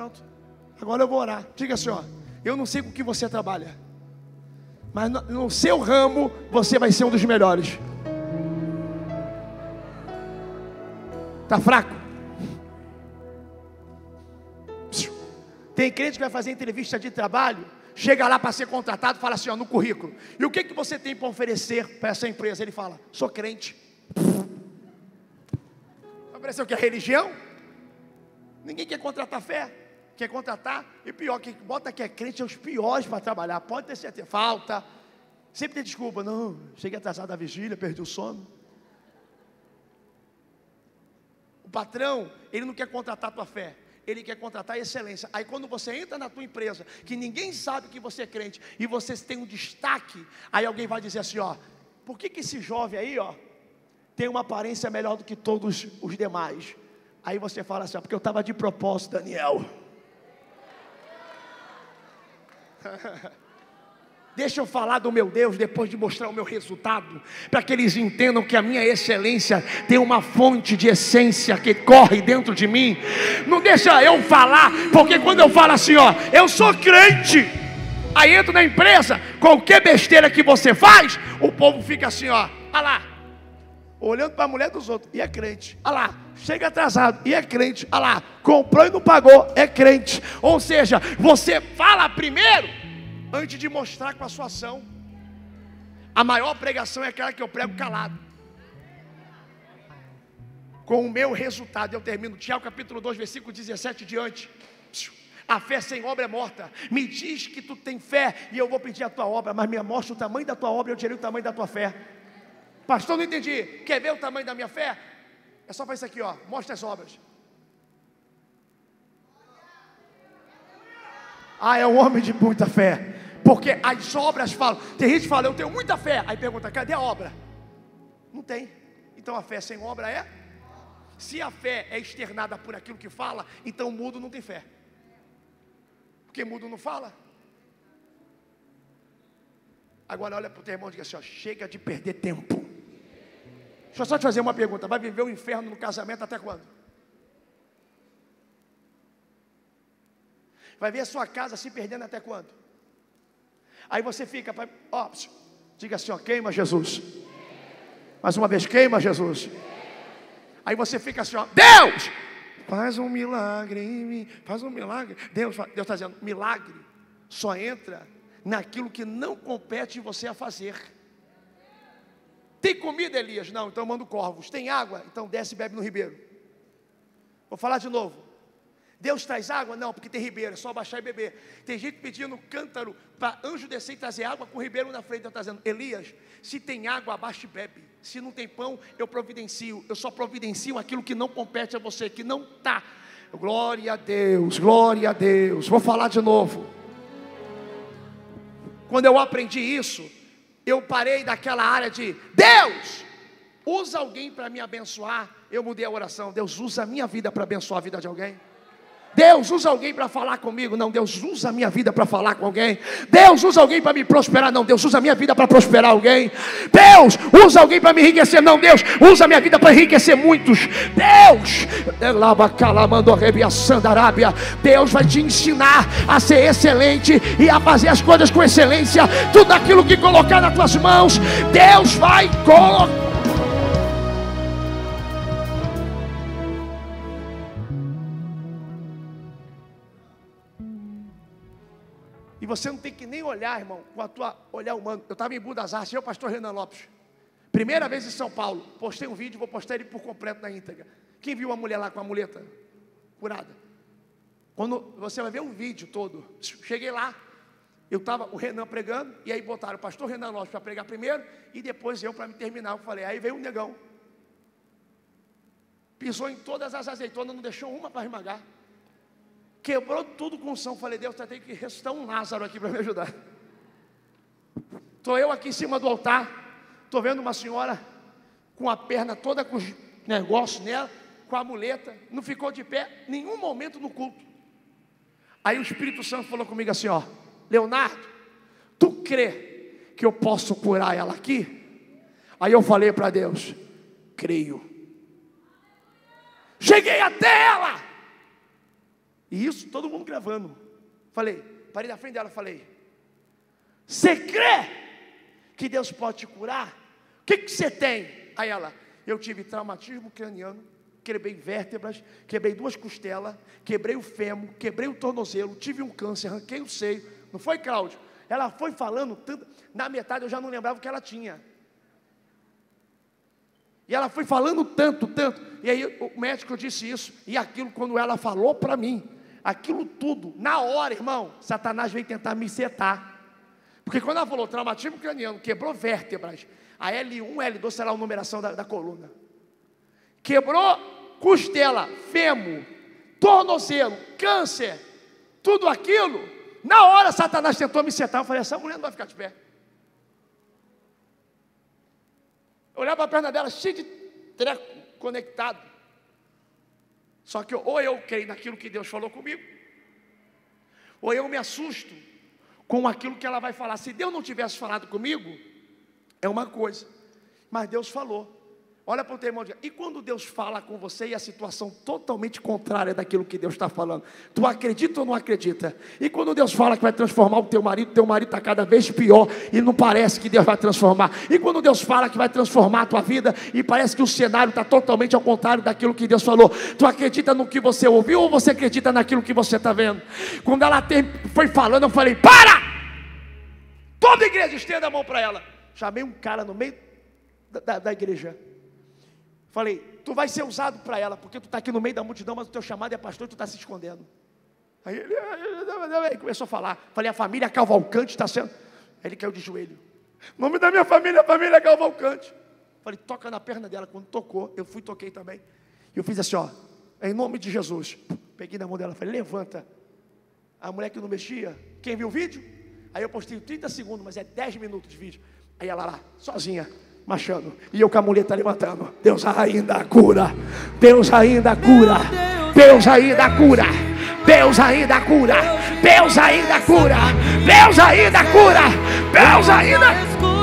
Pronto. Agora eu vou orar. Diga assim, ó, eu não sei com que você trabalha, mas no seu ramo você vai ser um dos melhores. Está fraco? Tem crente que vai fazer entrevista de trabalho, chega lá para ser contratado, fala assim, ó, no currículo, e o que, que você tem para oferecer para essa empresa? Ele fala, sou crente. Ofereceu o que? A religião? Ninguém quer contratar fé, quer contratar, e pior, quem bota que é crente é os piores para trabalhar, pode ter certeza, falta, sempre tem desculpa, não, cheguei atrasado da vigília, perdi o sono. O patrão, ele não quer contratar a tua fé, ele quer contratar a excelência. Aí quando você entra na tua empresa, que ninguém sabe que você é crente, e você tem um destaque, aí alguém vai dizer assim, ó, por que que esse jovem aí, ó, tem uma aparência melhor do que todos os demais? Aí você fala assim, ó, porque eu estava de propósito, Daniel. Deixa eu falar do meu Deus depois de mostrar o meu resultado, para que eles entendam que a minha excelência tem uma fonte de essência que corre dentro de mim. Não deixa eu falar, porque quando eu falo assim, ó, eu sou crente, aí entro na empresa, qualquer besteira que você faz, o povo fica assim, ó, olha lá, olhando para a mulher dos outros, e é crente, olha lá, chega atrasado, e é crente, olha lá, comprou e não pagou, é crente. Ou seja, você fala primeiro, antes de mostrar com a sua ação. A maior pregação é aquela que eu prego calado, com o meu resultado. Eu termino, Tiago capítulo 2, versículo 17 diante, a fé sem obra é morta. Me diz que tu tem fé, e eu vou pedir a tua obra, mas me mostra o tamanho da tua obra, eu direi o tamanho da tua fé. Pastor, não entendi. Quer ver o tamanho da minha fé? É só fazer isso aqui, ó. Mostra as obras. Ah, é um homem de muita fé. Porque as obras falam. Tem gente que fala, eu tenho muita fé. Aí pergunta, cadê a obra? Não tem. Então a fé sem obra é? Se a fé é externada por aquilo que fala, então o mudo não tem fé. Porque mudo não fala. Agora olha para o teu irmão e diga assim, ó, chega de perder tempo. Deixa eu só te fazer uma pergunta. Vai viver o inferno no casamento até quando? Vai ver a sua casa se perdendo até quando? Aí você fica, ó, diga assim, ó, queima Jesus. Mais uma vez, queima Jesus. Aí você fica assim, ó, Deus, faz um milagre em mim, faz um milagre. Deus está dizendo, milagre só entra naquilo que não compete você a fazer. Tem comida, Elias? Não, então manda corvos. Tem água? Então desce e bebe no ribeiro. Vou falar de novo. Deus traz água? Não, porque tem ribeiro, é só baixar e beber. Tem gente pedindo cântaro para anjo descer e trazer água com o ribeiro na frente. Então está dizendo, Elias, se tem água, abaixa e bebe. Se não tem pão, eu providencio. Eu só providencio aquilo que não compete a você, que não está. Glória a Deus, glória a Deus. Vou falar de novo. Quando eu aprendi isso, eu parei daquela área de, Deus, usa alguém para me abençoar. Eu mudei a oração, Deus, usa a minha vida para abençoar a vida de alguém. Deus, usa alguém para falar comigo. Não, Deus, usa a minha vida para falar com alguém. Deus, usa alguém para me prosperar. Não, Deus, usa a minha vida para prosperar alguém. Deus, usa alguém para me enriquecer. Não, Deus, usa a minha vida para enriquecer muitos. Deus, Deus vai te ensinar a ser excelente e a fazer as coisas com excelência. Tudo aquilo que colocar nas tuas mãos, Deus vai colocar. Você não tem que nem olhar, irmão, com a tua olhar humano. Eu estava em Budasarte, eu, pastor Renan Lopes, primeira vez em São Paulo, postei um vídeo, vou postar ele por completo na íntegra. Quem viu a mulher lá com a muleta curada? Quando você vai ver um vídeo todo. Cheguei lá, eu estava o Renan pregando, e aí botaram o pastor Renan Lopes para pregar primeiro, e depois eu para me terminar. Eu falei, aí veio um negão, pisou em todas as azeitonas, não deixou uma para esmagar. Quebrou tudo com unção. Falei, Deus, tem que ressuscitar um Lázaro aqui para me ajudar. Estou eu aqui em cima do altar, estou vendo uma senhora com a perna toda com os negócios nela, com a muleta, não ficou de pé nenhum momento no culto. Aí o Espírito Santo falou comigo assim, ó, Leonardo, tu crê que eu posso curar ela aqui? Aí eu falei para Deus, creio. Cheguei até ela. E isso todo mundo gravando. Falei, parei na frente dela, falei: você crê que Deus pode te curar? O que você tem? Aí ela: eu tive traumatismo craniano, quebrei vértebras, quebrei 2 costelas, quebrei o fêmur, quebrei o tornozelo, tive um câncer, arranquei o seio. Não foi, Cláudio? Ela foi falando tanto, na metade eu já não lembrava o que ela tinha. E ela foi falando tanto, e aí o médico disse isso, e aquilo, quando ela falou para mim, aquilo tudo, na hora, irmão, Satanás veio tentar me setar. Porque quando ela falou traumatismo craniano, quebrou vértebras, a L1, L2, será a numeração da coluna, quebrou costela, fêmur, tornozelo, câncer, tudo aquilo, na hora Satanás tentou me setar. Eu falei, essa mulher não vai ficar de pé. Eu olhava para a perna dela, cheia de treco, conectado. Só que ou eu creio naquilo que Deus falou comigo, ou eu me assusto com aquilo que ela vai falar. Se Deus não tivesse falado comigo, é uma coisa, mas Deus falou. Olha para o teu irmão, e quando Deus fala com você e a situação totalmente contrária daquilo que Deus está falando, tu acredita ou não acredita? E quando Deus fala que vai transformar o teu marido está cada vez pior e não parece que Deus vai transformar. E quando Deus fala que vai transformar a tua vida e parece que o cenário está totalmente ao contrário daquilo que Deus falou, tu acredita no que você ouviu ou você acredita naquilo que você está vendo? Quando ela foi falando, eu falei, para! Toda a igreja, estenda a mão para ela. Chamei um cara no meio da igreja. Falei, tu vai ser usado para ela, porque tu está aqui no meio da multidão, mas o teu chamado é pastor e tu está se escondendo. Aí ele começou a falar. Falei, a família Cavalcante está sendo... Aí ele caiu de joelho. O nome da minha família é família Cavalcante. Falei, toca na perna dela. Quando tocou, eu fui, toquei também. E eu fiz assim, ó, em nome de Jesus. Peguei na mão dela, falei, levanta. A mulher que não mexia, quem viu o vídeo? Aí eu postei 30 segundos, mas é 10 minutos de vídeo. Aí ela lá, sozinha, machando, e eu com a muleta levantando. Deus ainda cura, Deus ainda cura, Deus ainda cura, Deus ainda cura, Deus ainda cura, Deus ainda cura, Deus ainda cura.